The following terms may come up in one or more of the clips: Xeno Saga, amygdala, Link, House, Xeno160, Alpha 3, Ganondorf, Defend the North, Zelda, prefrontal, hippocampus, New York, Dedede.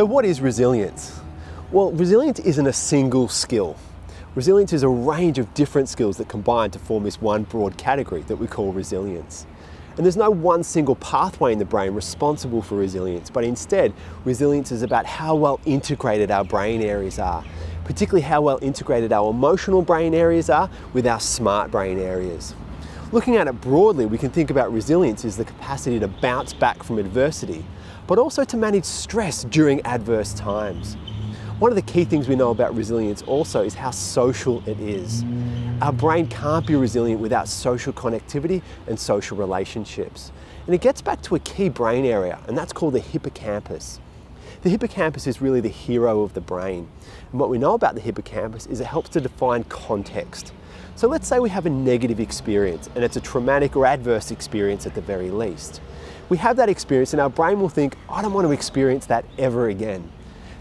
So what is resilience? Well, resilience isn't a single skill. Resilience is a range of different skills that combine to form this one broad category that we call resilience. And there's no one single pathway in the brain responsible for resilience, but instead, resilience is about how well integrated our brain areas are, particularly how well integrated our emotional brain areas are with our smart brain areas. Looking at it broadly, we can think about resilience as the capacity to bounce back from adversity, but also to manage stress during adverse times. One of the key things we know about resilience also is how social it is. Our brain can't be resilient without social connectivity and social relationships. And it gets back to a key brain area, and that's called the hippocampus. The hippocampus is really the hero of the brain. And what we know about the hippocampus is it helps to define context. So let's say we have a negative experience, and it's a traumatic or adverse experience at the very least. We have that experience and our brain will think, I don't want to experience that ever again.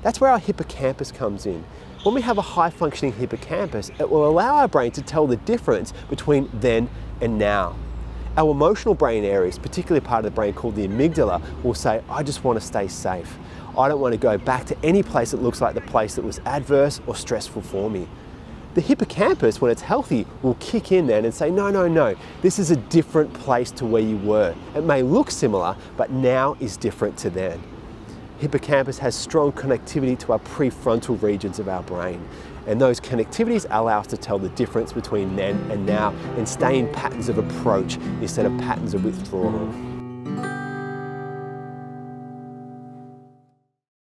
That's where our hippocampus comes in. When we have a high-functioning hippocampus, it will allow our brain to tell the difference between then and now. Our emotional brain areas, particularly part of the brain called the amygdala, will say, I just want to stay safe. I don't want to go back to any place that looks like the place that was adverse or stressful for me. The hippocampus, when it's healthy, will kick in then and say, no, no, no, this is a different place to where you were. It may look similar, but now is different to then. Hippocampus has strong connectivity to our prefrontal regions of our brain. And those connectivities allow us to tell the difference between then and now and stay in patterns of approach instead of patterns of withdrawal.